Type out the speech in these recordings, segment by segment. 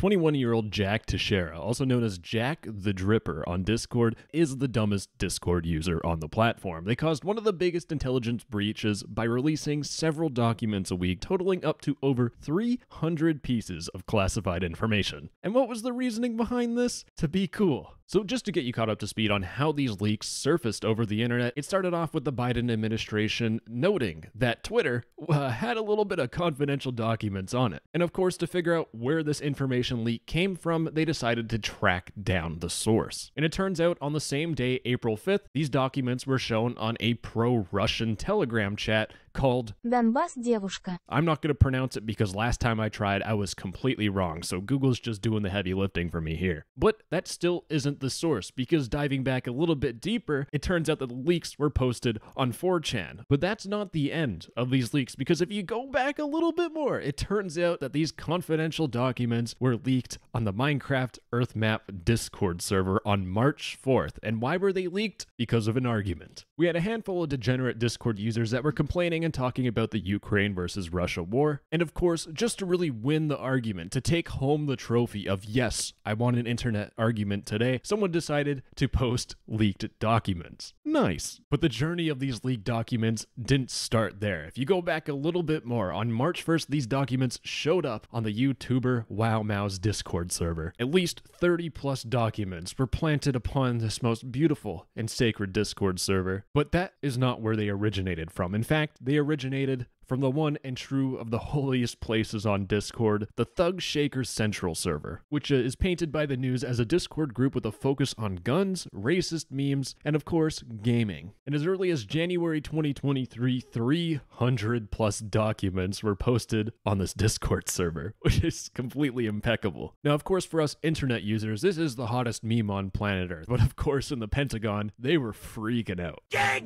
21-year-old Jack Teixeira, also known as Jack the Dripper on Discord, is the dumbest Discord user on the platform. They caused one of the biggest intelligence breaches by releasing several documents a week, totaling up to over 300 pieces of classified information. And what was the reasoning behind this? To be cool. So just to get you caught up to speed on how these leaks surfaced over the internet, it started off with the Biden administration noting that Twitter had a little bit of confidential documents on it. And of course, to figure out where this information leak came from, they decided to track down the source. And it turns out on the same day, April 5th, these documents were shown on a pro-Russian Telegram chat called Devuska. I'm not going to pronounce it because last time I tried, I was completely wrong, so Google's just doing the heavy lifting for me here. But that still isn't the source, because diving back a little bit deeper, it turns out that the leaks were posted on 4chan. But that's not the end of these leaks, because if you go back a little bit more, it turns out that these confidential documents were leaked on the Minecraft Earth Map Discord server on March 4th. And why were they leaked? Because of an argument. We had a handful of degenerate Discord users that were complaining and talking about the Ukraine versus Russia war, and of course, just to really win the argument, to take home the trophy of, yes, I won an internet argument today, someone decided to post leaked documents. Nice. But the journey of these leaked documents didn't start there. If you go back a little bit more, on March 1st, these documents showed up on the YouTuber WowMow's Discord server. At least 30+ documents were planted upon this most beautiful and sacred Discord server, but that is not where they originated from. In fact, they originated from the one and true of the holiest places on Discord, the Thug Shaker Central server, which is painted by the news as a Discord group with a focus on guns, racist memes, and of course, gaming. And as early as January 2023, 300+ documents were posted on this Discord server, which is completely impeccable. Now, of course, for us internet users, this is the hottest meme on planet Earth, but of course, in the Pentagon, they were freaking out. They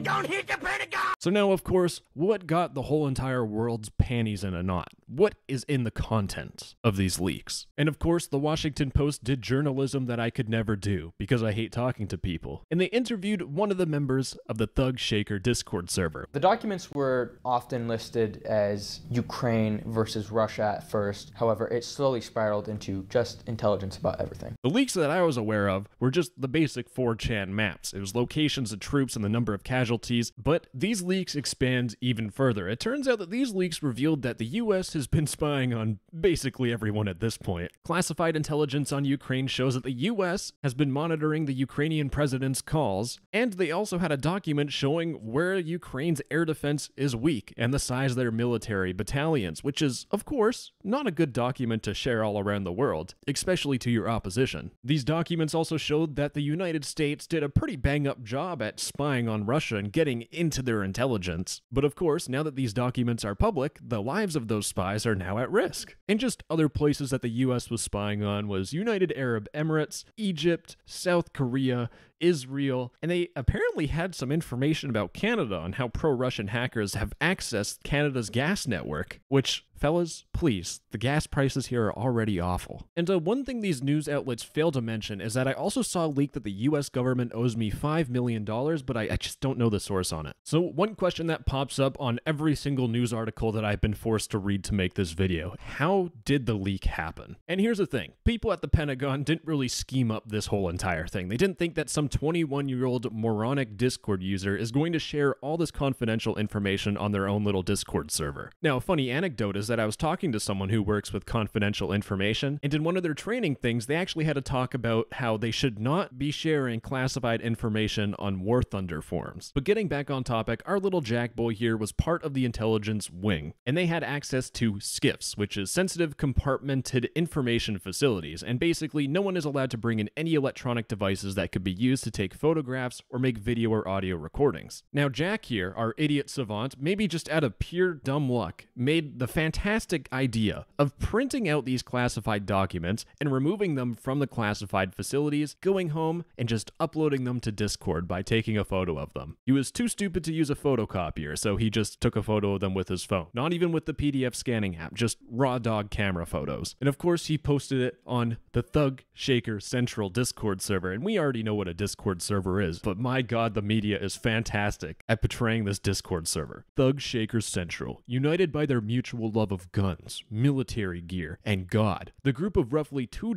don't hit the Pentagon! So now, of course, what got the whole entire world's panties in a knot? What is in the content of these leaks? And of course, the Washington Post did journalism that I could never do because I hate talking to people. And they interviewed one of the members of the Thug Shaker Discord server. The documents were often listed as Ukraine versus Russia at first. However, it slowly spiraled into just intelligence about everything. The leaks that I was aware of were just the basic 4chan maps. It was locations of troops and the number of casualties, but these leaks expand even further. It turns out that these leaks revealed that the US has been spying on basically everyone at this point. Classified intelligence on Ukraine shows that the US has been monitoring the Ukrainian president's calls, and they also had a document showing where Ukraine's air defense is weak and the size of their military battalions, which is, of course, not a good document to share all around the world, especially to your opposition. These documents also showed that the United States did a pretty bang-up job at spying on Russia and getting into their intelligence. But of course, now that these documents are public, the lives of those spies are now at risk. And just other places that the US was spying on was United Arab Emirates, Egypt, South Korea, Israel, and they apparently had some information about Canada on how pro-Russian hackers have accessed Canada's gas network, which, fellas, please, the gas prices here are already awful. And one thing these news outlets fail to mention is that I also saw a leak that the US government owes me $5 million, but I just don't know the source on it. So one question that pops up on every single news article that I've been forced to read to make this video: how did the leak happen? And here's the thing, people at the Pentagon didn't really scheme up this whole entire thing. They didn't think that some 21-year-old moronic Discord user is going to share all this confidential information on their own little Discord server. Now, a funny anecdote is that I was talking to someone who works with confidential information, and in one of their training things, they actually had to talk about how they should not be sharing classified information on War Thunder forums. But getting back on topic, our little Jack boy here was part of the intelligence wing, and they had access to SCIFs, which is sensitive compartmented information facilities, and basically no one is allowed to bring in any electronic devices that could be used to take photographs or make video or audio recordings. Now, Jack here, our idiot savant, maybe just out of pure dumb luck, made the fantastic idea of printing out these classified documents and removing them from the classified facilities, going home and just uploading them to Discord by taking a photo of them. He was too stupid to use a photocopier, so he just took a photo of them with his phone. Not even with the PDF scanning app, just raw dog camera photos. And of course, he posted it on the Thug Shaker Central Discord server, and we already know what a Discord Discord server is, but my god, the media is fantastic at portraying this Discord server. Thug Shaker Central, united by their mutual love of guns, military gear, and God, the group of roughly 24,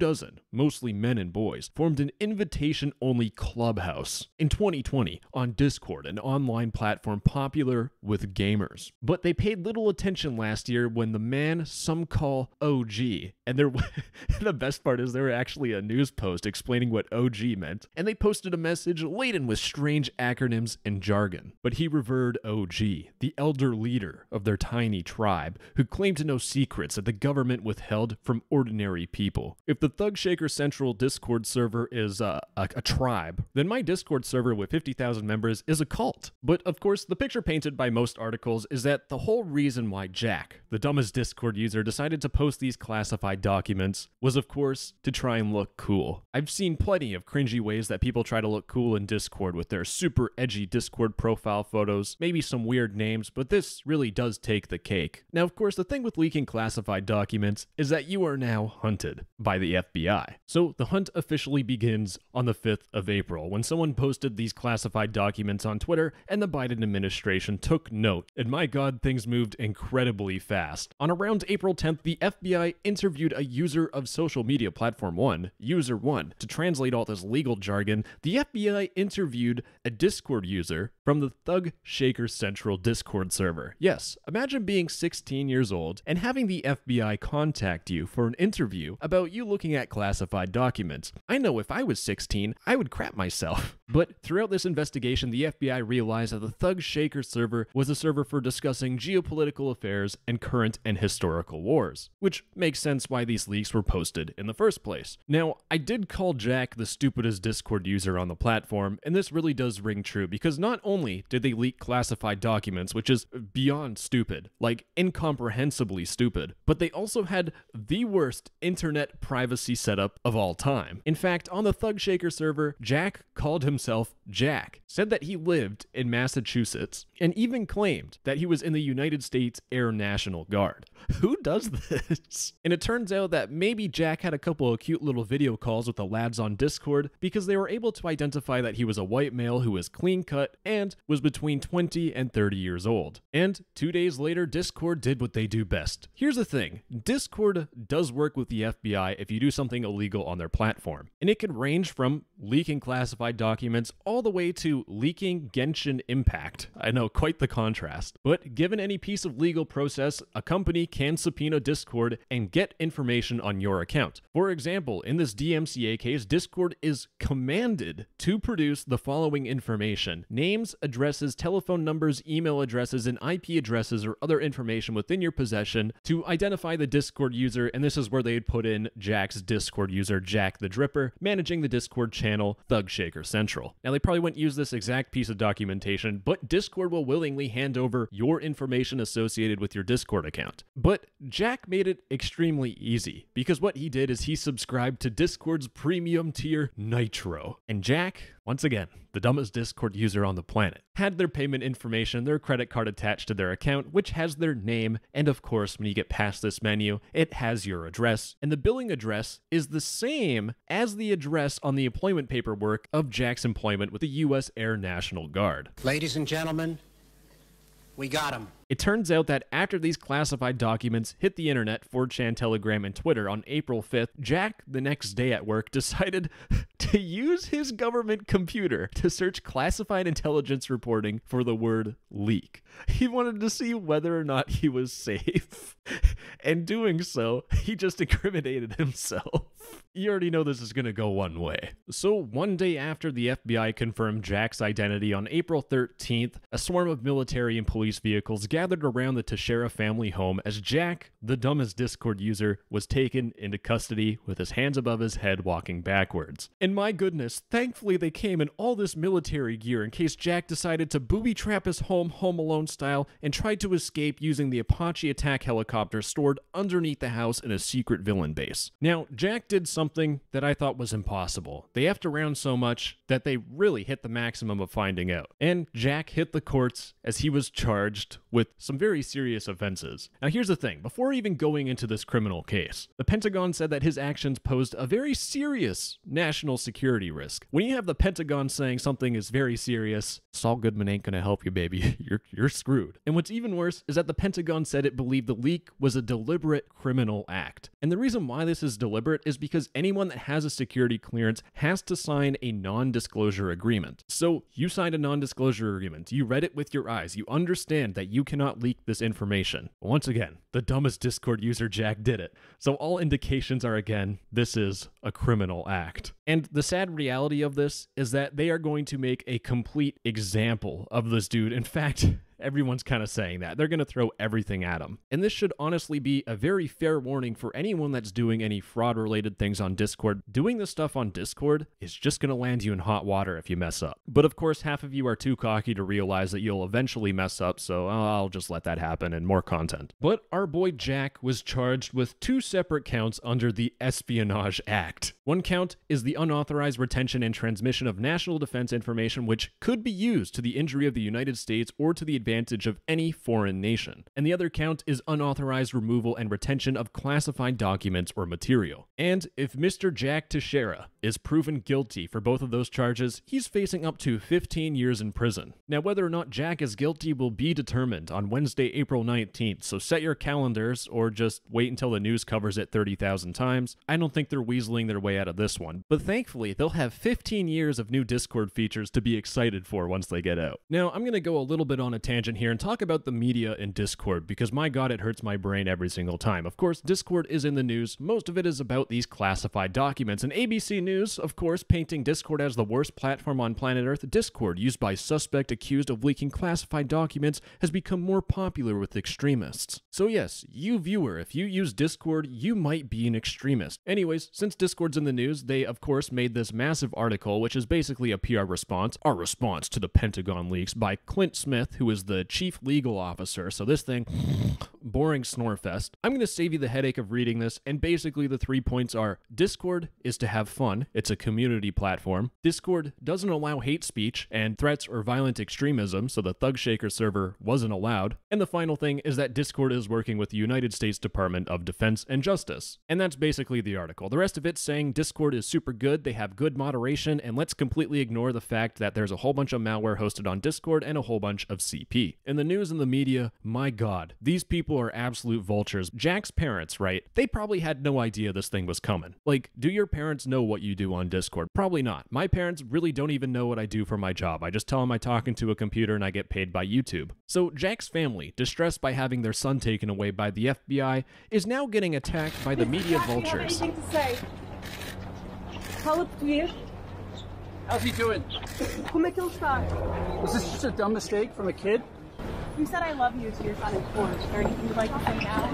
mostly men and boys, formed an invitation-only clubhouse in 2020 on Discord, an online platform popular with gamers. But they paid little attention last year when the man some call OG, and the best part is there were actually a news post explaining what OG meant, and they posted a message laden with strange acronyms and jargon. But he revered OG, the elder leader of their tiny tribe, who claimed to know secrets that the government withheld from ordinary people. If the Thug Shaker Central Discord server is a tribe, then my Discord server with 50,000 members is a cult. But of course, the picture painted by most articles is that the whole reason why Jack, the dumbest Discord user, decided to post these classified documents was, of course, to try and look cool. I've seen plenty of cringy ways that people try to look cool in Discord with their super edgy Discord profile photos, maybe some weird names, but this really does take the cake. Now, of course, the thing with leaking classified documents is that you are now hunted by the FBI. So the hunt officially begins on the 5th of April when someone posted these classified documents on Twitter and the Biden administration took note. And my god, things moved incredibly fast. On around April 10th, the FBI interviewed a user of social media platform 1, user 1, to translate all this legal jargon. The FBI interviewed a Discord user from the Thug Shaker Central Discord server. Yes, imagine being 16 years old and having the FBI contact you for an interview about you looking at classified documents. I know if I was 16, I would crap myself. But throughout this investigation, the FBI realized that the Thug Shaker server was a server for discussing geopolitical affairs and current and historical wars, which makes sense why these leaks were posted in the first place. Now, I did call Jack the stupidest Discord user on the platform, and this really does ring true because not only did they leak classified documents, which is beyond stupid, like incomprehensibly stupid, but they also had the worst internet privacy setup of all time. In fact, on the Thug Shaker server, Jack called himself Jack, said that he lived in Massachusetts, and even claimed that he was in the United States Air National Guard. Who does this? And it turns out that maybe Jack had a couple of cute little video calls with the lads on Discord because they were able to identify that he was a white male who was clean cut and was between 20 and 30 years old. And 2 days later, Discord did what they do best. Here's the thing, Discord does work with the FBI if you do something illegal on their platform. And it could range from leaking classified documents all the way to leaking Genshin Impact. I know, quite the contrast. But given any piece of legal process, a company can subpoena Discord and get information on your account. For example, in this DMCA case, Discord is commanded to produce the following information: names, addresses, telephone numbers, email addresses, and IP addresses or other information within your possession to identify the Discord user, and this is where they'd put in Jack's Discord user, Jack the Dripper, managing the Discord channel, Thug Shaker Central. Now, they probably wouldn't use this exact piece of documentation, but Discord will willingly hand over your information associated with your Discord account. But Jack made it extremely easy, because what he did is he subscribed to Discord's premium tier, Nitro. And Jack, once again, the dumbest Discord user on the planet, had their payment information, their credit card attached to their account, which has their name, and of course, when you get past this menu, it has your address, and the billing address is the same as the address on the employment paperwork of Jack's employment with the U.S. Air National Guard. Ladies and gentlemen, we got him. It turns out that after these classified documents hit the internet, 4chan, Telegram, and Twitter on April 5th, Jack, the next day at work, decided to use his government computer to search classified intelligence reporting for the word leak. He wanted to see whether or not he was safe. And doing so, he just incriminated himself. You already know this is going to go one way. So one day after the FBI confirmed Jack's identity on April 13th, a swarm of military and police vehicles gathered around the Teixeira family home as Jack, the dumbest Discord user, was taken into custody with his hands above his head walking backwards. And my goodness, thankfully they came in all this military gear in case Jack decided to booby trap his home, Home Alone style, and tried to escape using the Apache attack helicopter stored underneath the house in a secret villain base. Now, Jack did something that I thought was impossible. They have to round so much that they really hit the maximum of finding out. And Jack hit the courts as he was charged with some very serious offenses. Now here's the thing, before even going into this criminal case, the Pentagon said that his actions posed a very serious national security risk. When you have the Pentagon saying something is very serious, Saul Goodman ain't gonna help you, baby. You're screwed. And what's even worse is that the Pentagon said it believed the leak was a deliberate criminal act. And the reason why this is deliberate is because anyone that has a security clearance has to sign a non-disclosure agreement. So you signed a non-disclosure agreement. You read it with your eyes. You understand that you cannot leak this information. Once again, the dumbest Discord user Jack did it. So all indications are, again, this is a criminal act. And the sad reality of this is that they are going to make a complete example of this dude. In fact, everyone's kind of saying that. They're going to throw everything at him. And this should honestly be a very fair warning for anyone that's doing any fraud-related things on Discord. Doing this stuff on Discord is just going to land you in hot water if you mess up. But of course, half of you are too cocky to realize that you'll eventually mess up, so I'll just let that happen and more content. But our boy Jack was charged with 2 separate counts under the Espionage Act. One count is the unauthorized retention and transmission of national defense information which could be used to the injury of the United States or to the advantage of any foreign nation. And the other count is unauthorized removal and retention of classified documents or material. And if Mr. Jack Teixeira is proven guilty for both of those charges, he's facing up to 15 years in prison. Now, whether or not Jack is guilty will be determined on Wednesday, April 19th, so set your calendars or just wait until the news covers it 30,000 times. I don't think they're weaseling their way out of this one, but thankfully, they'll have 15 years of new Discord features to be excited for once they get out. Now, I'm gonna go a little bit on a tangent here and talk about the media and Discord, because my god, it hurts my brain every single time. Of course, Discord is in the news. Most of it is about these classified documents, and ABC News, of course, painting Discord as the worst platform on planet Earth. Discord, used by suspect accused of leaking classified documents, has become more popular with extremists. So yes, you viewer, if you use Discord, you might be an extremist. Anyways, since Discord's in the news, they of course made this massive article, which is basically a PR response, our response to the Pentagon leaks, by Clint Smith, who is the chief legal officer. So this thing, boring snore fest. I'm going to save you the headache of reading this, and basically the 3 points are: Discord is to have fun, it's a community platform. Discord doesn't allow hate speech and threats or violent extremism, so the Thug Shaker server wasn't allowed. And the final thing is that Discord is working with the United States Department of Defense and Justice. And that's basically the article. The rest of it's saying Discord is super good, they have good moderation, and let's completely ignore the fact that there's a whole bunch of malware hosted on Discord and a whole bunch of CP. In the news and the media, my god, these people are absolute vultures. Jack's parents, right? They probably had no idea this thing was coming. Like, do your parents know what you do on Discord? Probably not. My parents really don't even know what I do for my job. I just tell them I talk into a computer and I get paid by YouTube. So Jack's family, distressed by having their son taken away by the FBI, is now getting attacked by the media vultures. Anything to say? Hello, please. How's he doing? Was this just a dumb mistake from a kid? You said I love you to your son in court. Is there anything you'd like to say now?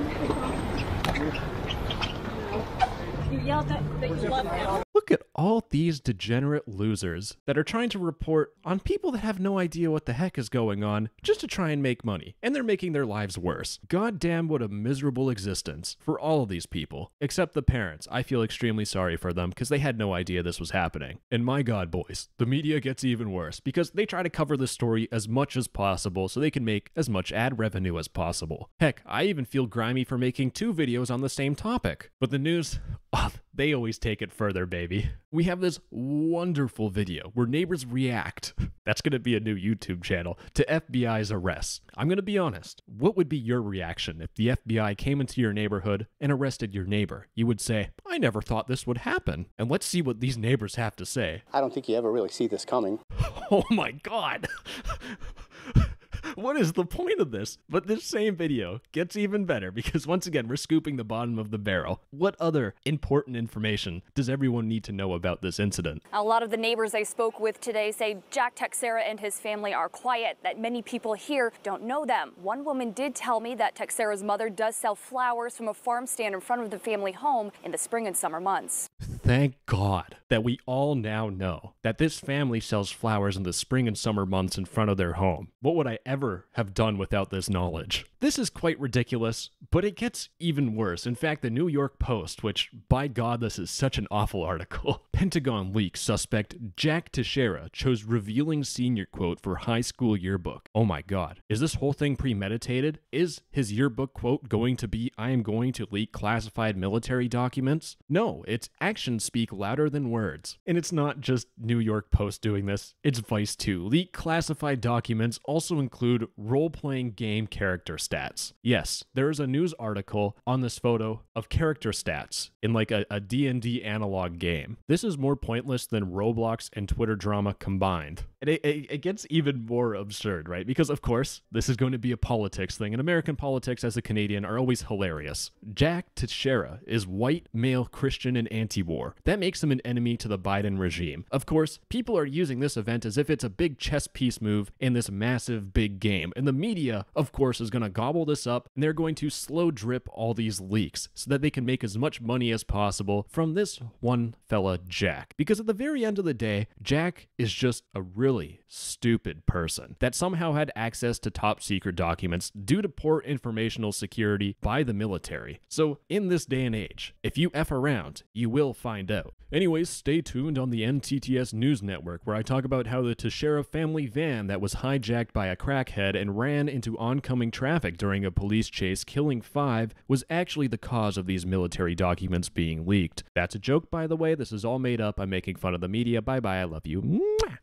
You yelled that you love him. Look at all these degenerate losers that are trying to report on people that have no idea what the heck is going on just to try and make money, and they're making their lives worse. Goddamn, what a miserable existence for all of these people, except the parents. I feel extremely sorry for them because they had no idea this was happening. And my god, boys, the media gets even worse because they try to cover this story as much as possible so they can make as much ad revenue as possible. Heck, I even feel grimy for making 2 videos on the same topic. But the news, oh, they always take it further, baby. We have this wonderful video where neighbors react. That's going to be a new YouTube channel, to FBI's arrests. I'm going to be honest. What would be your reaction if the FBI came into your neighborhood and arrested your neighbor? You would say, I never thought this would happen. And let's see what these neighbors have to say. I don't think you ever really see this coming. Oh my god. What is the point of this? But this same video gets even better because once again, we're scooping the bottom of the barrel. What other important information does everyone need to know about this incident? A lot of the neighbors I spoke with today say Jack Teixeira and his family are quiet, that many people here don't know them. One woman did tell me that Teixeira's mother does sell flowers from a farm stand in front of the family home in the spring and summer months. thank God that we all now know that this family sells flowers in the spring and summer months in front of their home. What would I ever have done without this knowledge? This is quite ridiculous, but it gets even worse. In fact, the New York Post, which, by God, this is such an awful article. Pentagon leaks suspect Jack Teixeira chose revealing senior quote for high school yearbook. Oh my God. Is this whole thing premeditated? Is his yearbook quote going to be, "I am going to leak classified military documents"? No, it's actions speak louder than words. And it's not just New York Post doing this, it's Vice too. Leak classified documents also include role-playing game character stats. Yes, there is a news article on this photo of character stats in like a D&D analog game. This is more pointless than Roblox and Twitter drama combined. And it gets even more absurd, right? Because of course, this is going to be a politics thing, and American politics as a Canadian are always hilarious. Jack Teixeira is white, male, Christian, and anti-war. That makes him an enemy to the Biden regime. Of course, people are using this event as if it's a big chess piece move in this massive big game. And the media, of course, is going to gobble this up, and they're going to slow drip all these leaks so that they can make as much money as possible from this one fella, Jack. Because at the very end of the day, Jack is just a really stupid person that somehow had access to top secret documents due to poor informational security by the military. So in this day and age, if you F around, you will find out. Anyways, stay tuned on the NTTS News Network, where I talk about how the Teixeira family van that was hijacked by a crackhead and ran into oncoming traffic during a police chase, killing 5, was actually the cause of these military documents being leaked. That's a joke, by the way. This is all made up. I'm making fun of the media. Bye bye. I love you. Mwah!